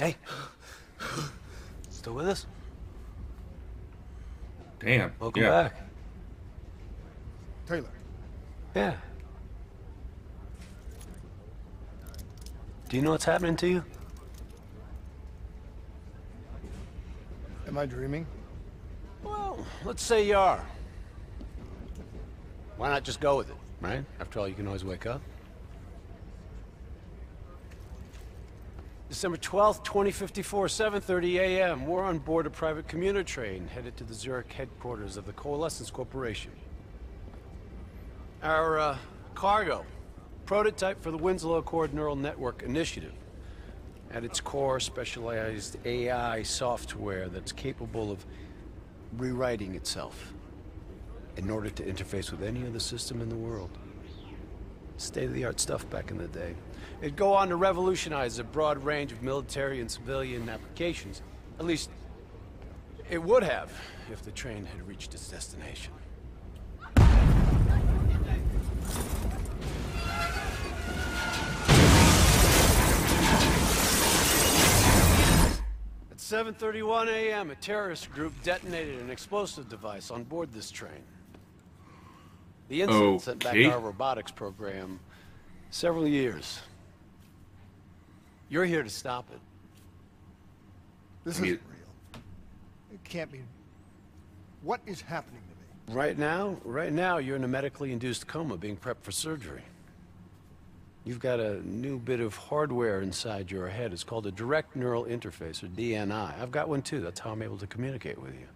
Hey, still with us? Damn. Welcome back. Taylor. Yeah. Do you know what's happening to you? Am I dreaming? Well, let's say you are. Why not just go with it, right? After all, you can always wake up. December 12th, 2054, 7:30 a.m. We're on board a private commuter train headed to the Zurich headquarters of the Coalescence Corporation. Our cargo, prototype for the Winslow Accord Neural Network Initiative. At its core, specialized AI software that's capable of rewriting itself in order to interface with any other system in the world. State-of-the-art stuff back in the day. It'd go on to revolutionize a broad range of military and civilian applications. At least, it would have if the train had reached its destination. At 7:31 a.m., a terrorist group detonated an explosive device on board this train. The incident sent back our robotics program several years. You're here to stop it. This isn't real. It can't be. What is happening to me? Right now, you're in a medically induced coma being prepped for surgery. You've got a new bit of hardware inside your head. It's called a Direct Neural Interface, or DNI. I've got one too. That's how I'm able to communicate with you.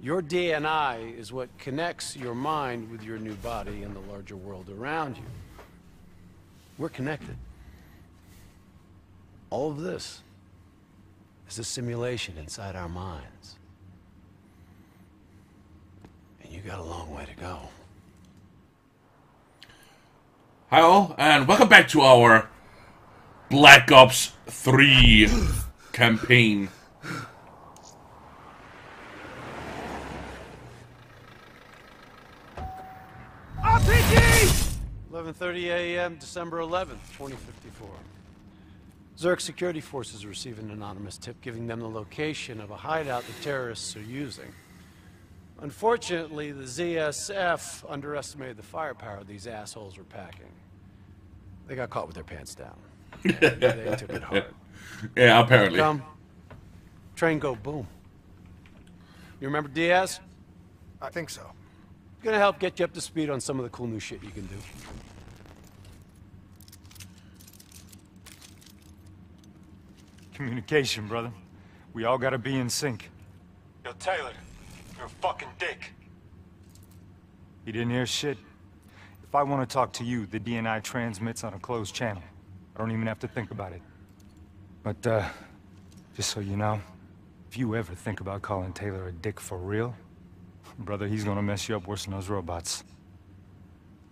Your DNI is what connects your mind with your new body and the larger world around you. We're connected. All of this is a simulation inside our minds. And you got a long way to go. Hi all, and welcome back to our Black Ops 3 campaign. RPG! 11:30 a.m. December 11th, 2054. Zerk Security Forces receive an anonymous tip giving them the location of a hideout the terrorists are using. Unfortunately, the ZSF underestimated the firepower these assholes were packing. They got caught with their pants down. They took it hard. Yeah, apparently. Train go boom. You remember Diaz? I think so. Gonna help get you up to speed on some of the cool new shit you can do. Communication, brother. We all gotta be in sync. Yo, Taylor, you're a fucking dick. You didn't hear shit? If I want to talk to you, the DNI transmits on a closed channel. I don't even have to think about it. But, just so you know, if you ever think about calling Taylor a dick for real, brother, he's gonna mess you up worse than those robots.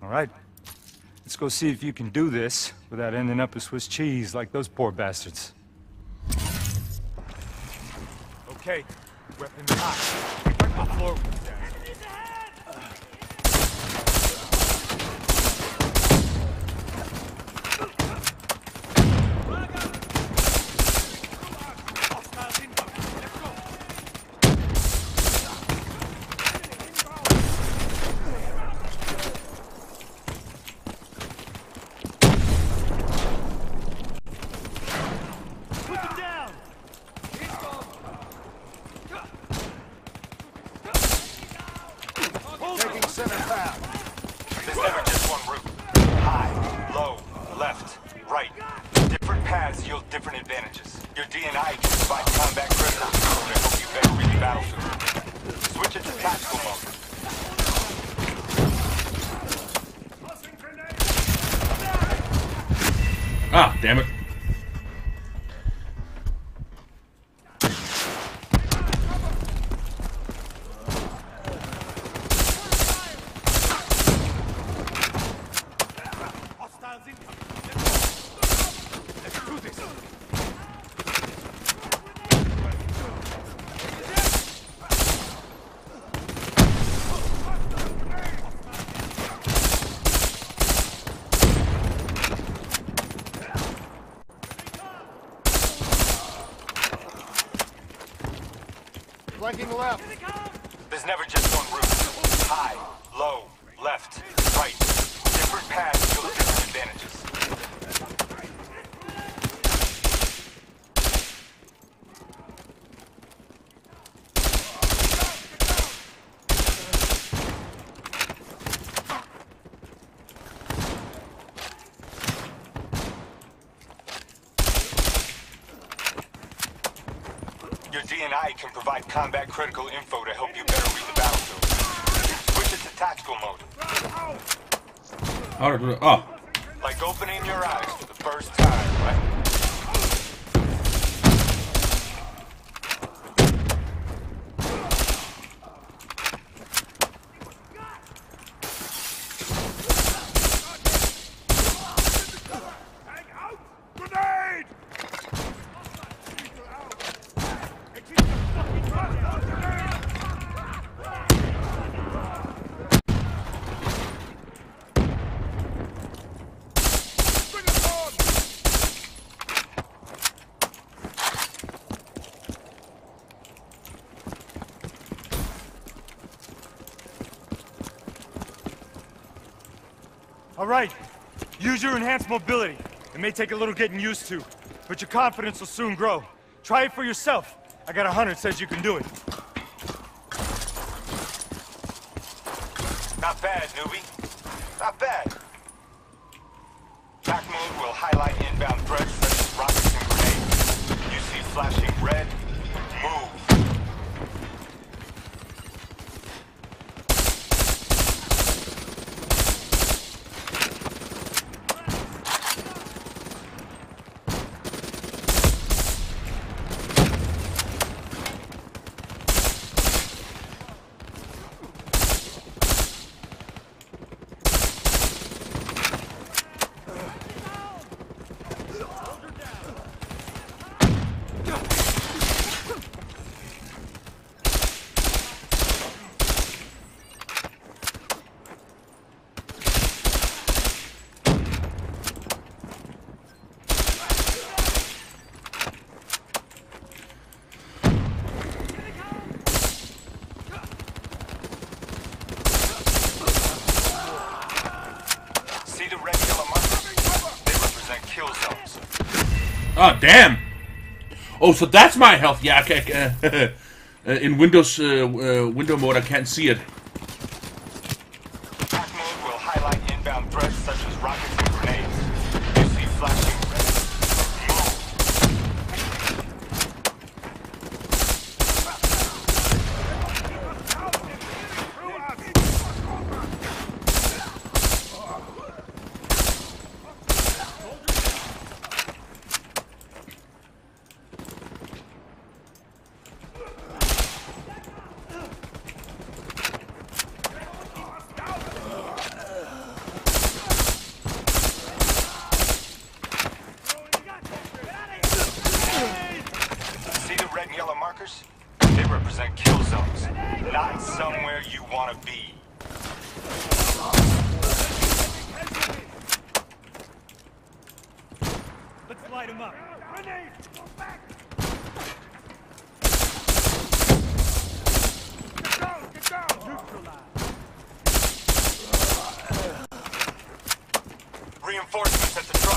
All right, let's go see if you can do this without ending up a Swiss cheese like those poor bastards. Okay, weapon hot. Right on the floor with that. Enemies ahead! Ah, damn it. flanking left. There's never just one route. High, low, left, right. Different paths yield different advantages. DNI can provide combat critical info to help you better read the battlefield. Switch it to tactical mode. Oh. Like opening your eyes for the first time, right? All right, use your enhanced mobility. It may take a little getting used to, but your confidence will soon grow. Try it for yourself. I got 100 says you can do it. Not bad, newbie. Not bad. Attack mode will highlight inbound threats such as rockets and grenades. You see flashing red, move. Oh, damn! Oh, so that's my health. Yeah, okay. In Windows window mode, I can't see it. Attack mode will highlight inbound threats such as rockets and grenades. You see flashing reinforcements at the truck.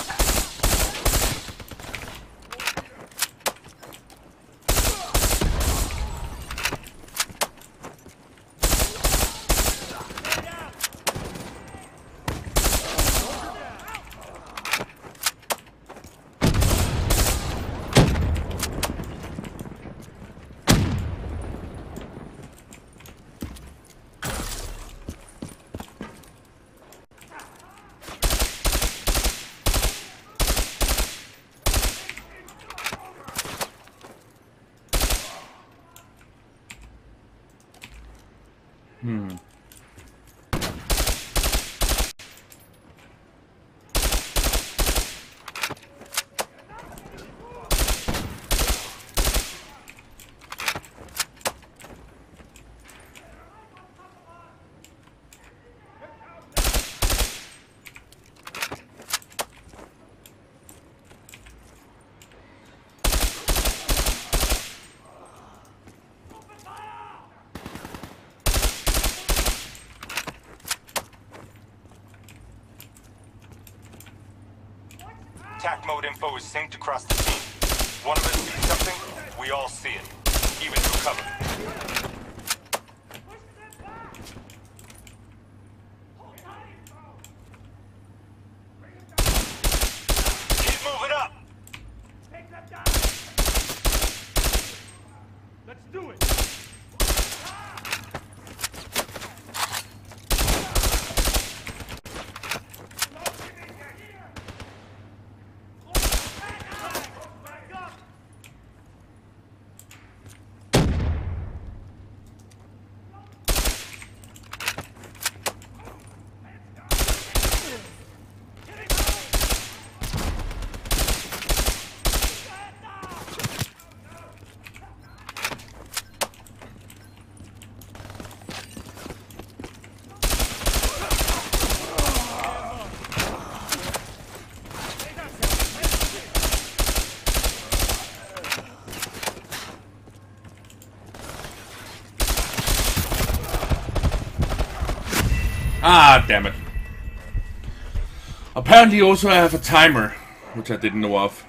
Attack mode info is synced across the team. One of us sees something, we all see it, even through cover. Ah, damn it. Apparently also I have a timer, which I didn't know of.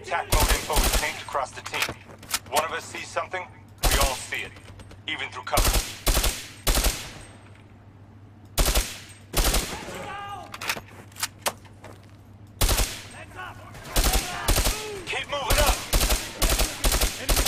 Attack mode info is synced across the team. One of us sees something, we all see it, even through cover. Keep moving up! Enemy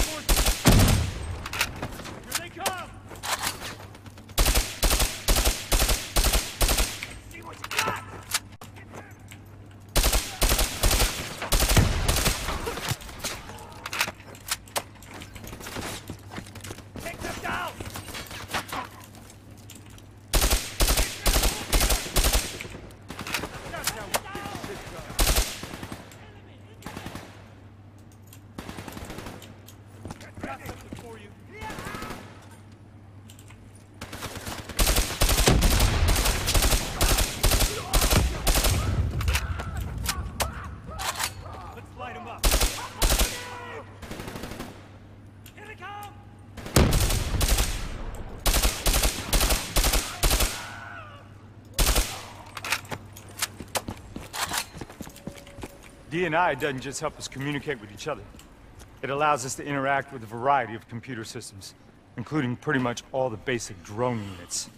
forces! Here they come! Let's see what you got! DNI doesn't just help us communicate with each other. It allows us to interact with a variety of computer systems, including pretty much all the basic drone units.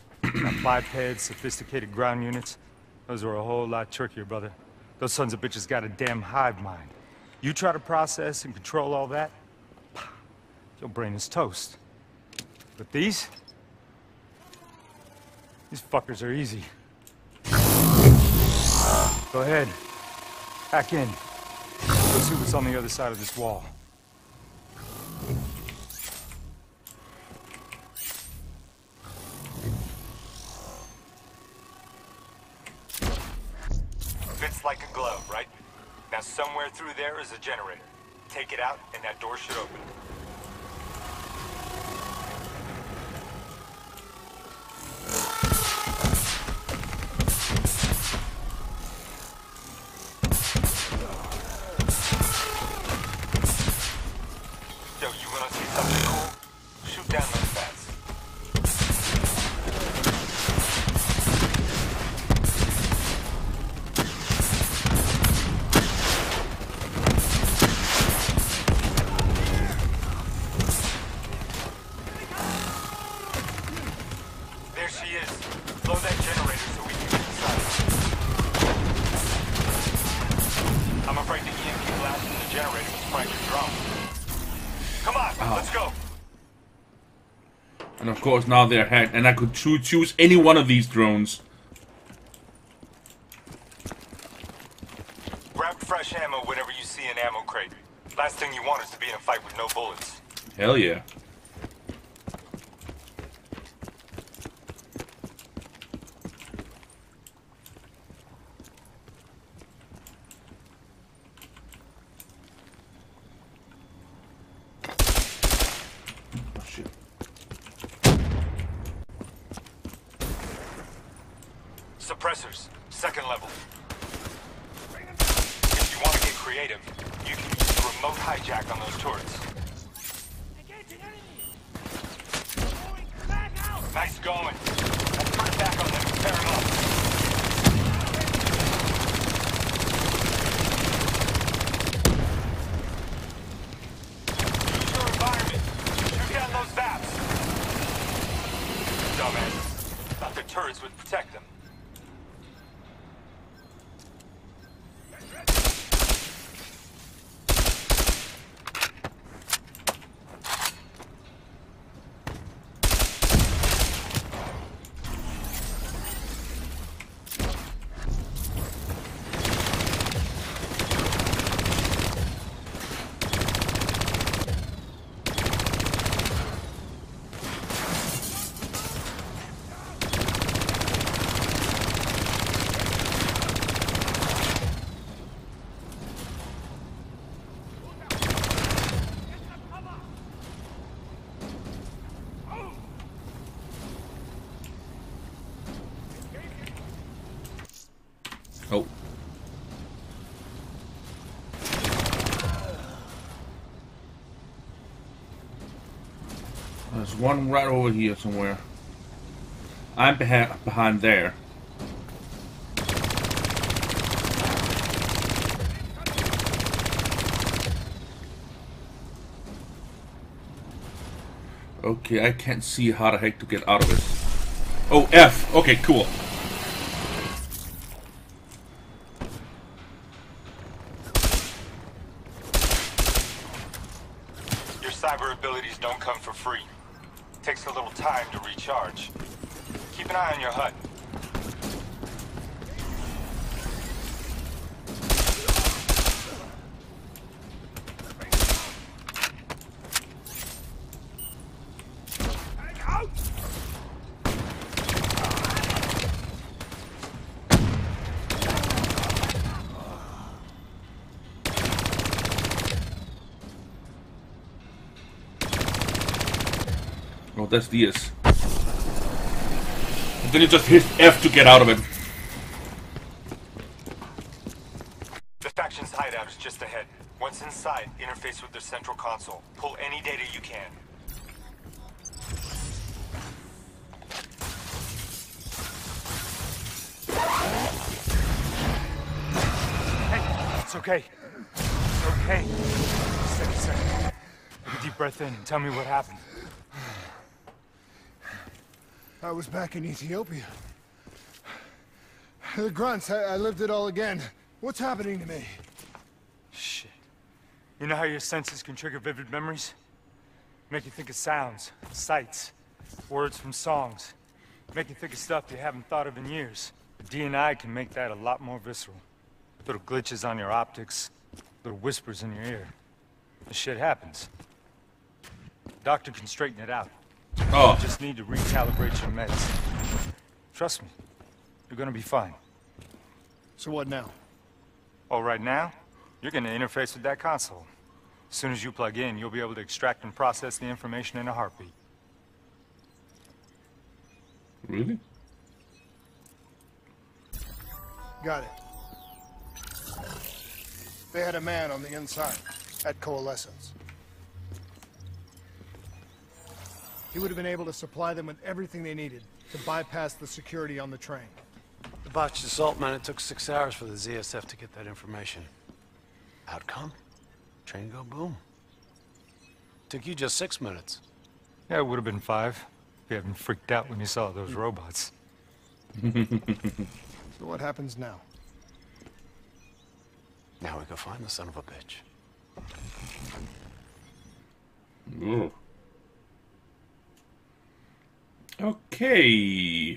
Bipeds, sophisticated ground units. Those are a whole lot trickier, brother. Those sons of bitches got a damn hive mind. You try to process and control all that, your brain is toast. But these fuckers are easy. Go ahead. Back in. We'll see what's on the other side of this wall. Fits like a glove, right? Now somewhere through there is a generator. Take it out and that door should open. Of course, now they're hacked, and I could choose any one of these drones. fresh ammo whenever you see an ammo crate. Last thing you want is to be in a fight with no bullets. Hell yeah. Suppressors, second level. If you want to get creative, you can use a remote hijack on those turrets. Nice going. I'll turn back on them and tear them up. Use your environment. Shoot down those VAPs. Dumbass. Thought the turrets would protect them. There's one right over here somewhere. I'm behind there. Okay, I can't see how the heck to get out of this. Oh, F. Okay, cool. Your cyber abilities don't come for free. Takes a little time to recharge. Keep an eye on your HUD. Oh, that's DS. And then you just hit F to get out of it. The faction's hideout is just ahead. Once inside, interface with their central console. Pull any data you can. Hey, it's okay. It's okay. Just take a second. Take a deep breath in and tell me what happened. I was back in Ethiopia. The grunts, I lived it all again. What's happening to me? Shit. You know how your senses can trigger vivid memories? Make you think of sounds, sights, words from songs. Make you think of stuff you haven't thought of in years. The DNI can make that a lot more visceral. Little glitches on your optics, little whispers in your ear. This shit happens. The doctor can straighten it out. Oh. You just need to recalibrate your meds. Trust me, you're gonna be fine. So what now? Oh, right now, you're gonna interface with that console. As soon as you plug in, you'll be able to extract and process the information in a heartbeat. Really? Got it. They had a man on the inside at Coalescence. He would have been able to supply them with everything they needed to bypass the security on the train. The botched assault, man, it took 6 hours for the ZSF to get that information. Outcome? Train go boom. Took you just 6 minutes. Yeah, it would have been 5. If you haven't freaked out when you saw those robots. So what happens now? Now we go find the son of a bitch. Ooh. Okay.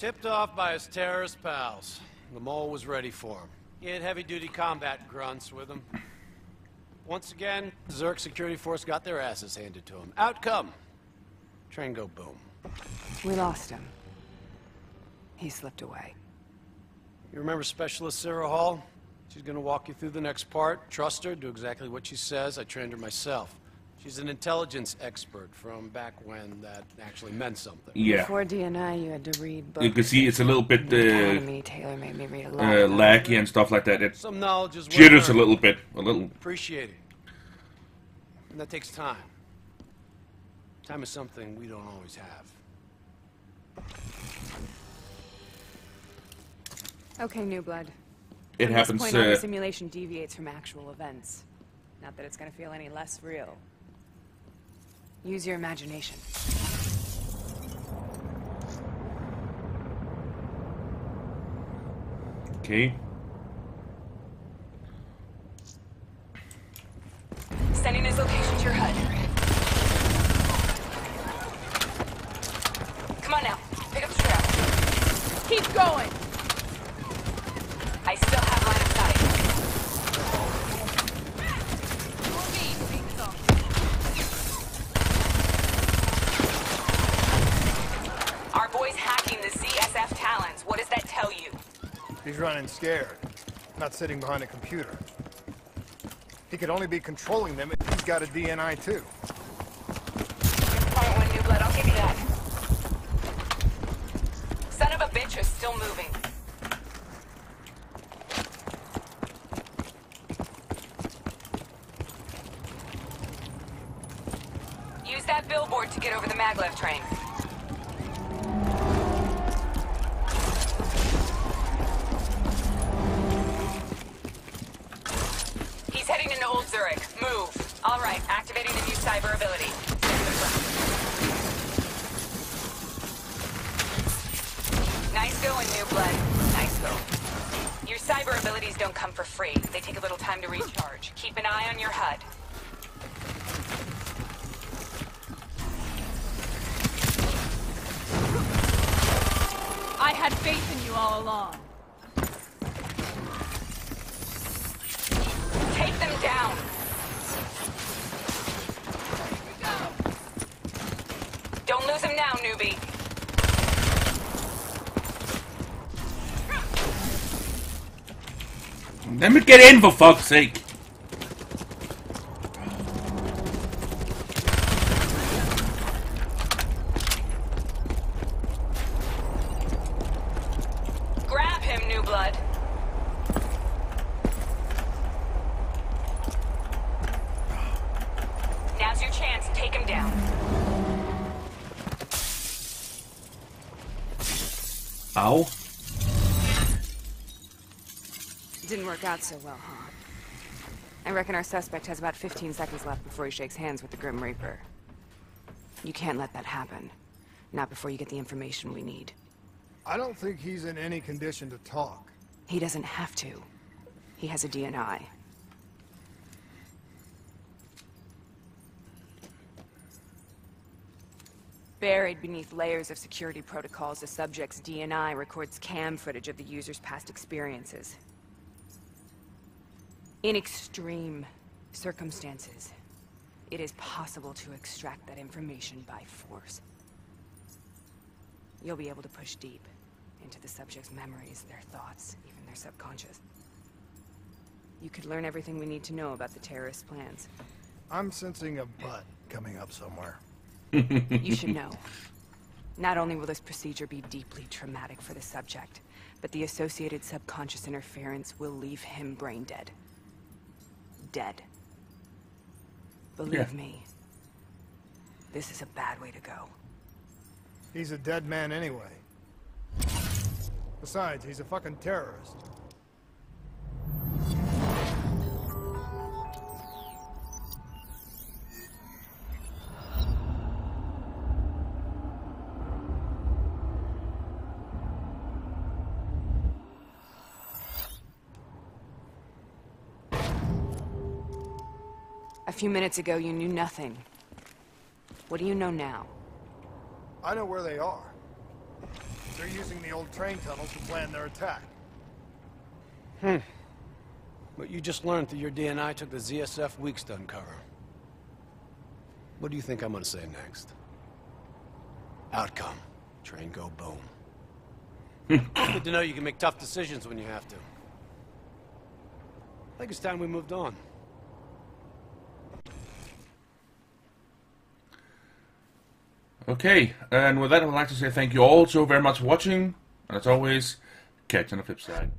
Tipped off by his terrorist pals. The mole was ready for him. He had heavy-duty combat grunts with him. Once again, the Zerk Security Force got their asses handed to him. Outcome! Train go boom. We lost him. He slipped away. You remember Specialist Sarah Hall? She's gonna walk you through the next part. Trust her, do exactly what she says. I trained her myself. She's an intelligence expert from back when that actually meant something. Yeah. Before DNI, you had to read books. You can see it's a little bit Taylor made me read a lot laggy and stuff like that. It some knowledge is jitters a little bit. A little. Appreciate it. And that takes time. Time is something we don't always have. Okay, new blood. It happens. At this point on, the simulation deviates from actual events. Not that it's going to feel any less real. Use your imagination. Okay. Sending his location to your HUD. Come on now. Pick up the trail. Keep going. I still have line of sight. Talons. What does that tell you? He's running scared, not sitting behind a computer. He could only be controlling them if he's got a DNI too. Part one, new blood. I'll give you that. Son of a bitch is still moving. Use that billboard to get over the maglev train. Alright, activating the new cyber ability. Nice going, new blood. Nice go. Your cyber abilities don't come for free. They take a little time to recharge. Keep an eye on your HUD. I had faith in you all along. Take them down! Don't lose him now, newbie. Let me get in, for fuck's sake. Grab him, new blood. Now's your chance. Take him down. Ow. Didn't work out so well, huh? I reckon our suspect has about 15 seconds left before he shakes hands with the Grim Reaper. You can't let that happen. Not before you get the information we need. I don't think he's in any condition to talk. He doesn't have to. He has a DNI. Buried beneath layers of security protocols, the subject's DNI records cam footage of the user's past experiences. In extreme circumstances, it is possible to extract that information by force. You'll be able to push deep into the subject's memories, their thoughts, even their subconscious. You could learn everything we need to know about the terrorist plans. I'm sensing a butt coming up somewhere. You should know. Not only will this procedure be deeply traumatic for the subject, but the associated subconscious interference will leave him brain dead. Dead. Believe me, this is a bad way to go. He's a dead man anyway. Besides, he's a fucking terrorist. A few minutes ago, you knew nothing. What do you know now? I know where they are. They're using the old train tunnels to plan their attack. Hmm. But you just learned that your DNI took the ZSF weeks to uncover. What do you think I'm gonna say next? Outcome. Train go boom. Good to know you can make tough decisions when you have to. I think it's time we moved on. Okay, and with that I would like to say thank you all so very much for watching, and as always, catch you on the flip side.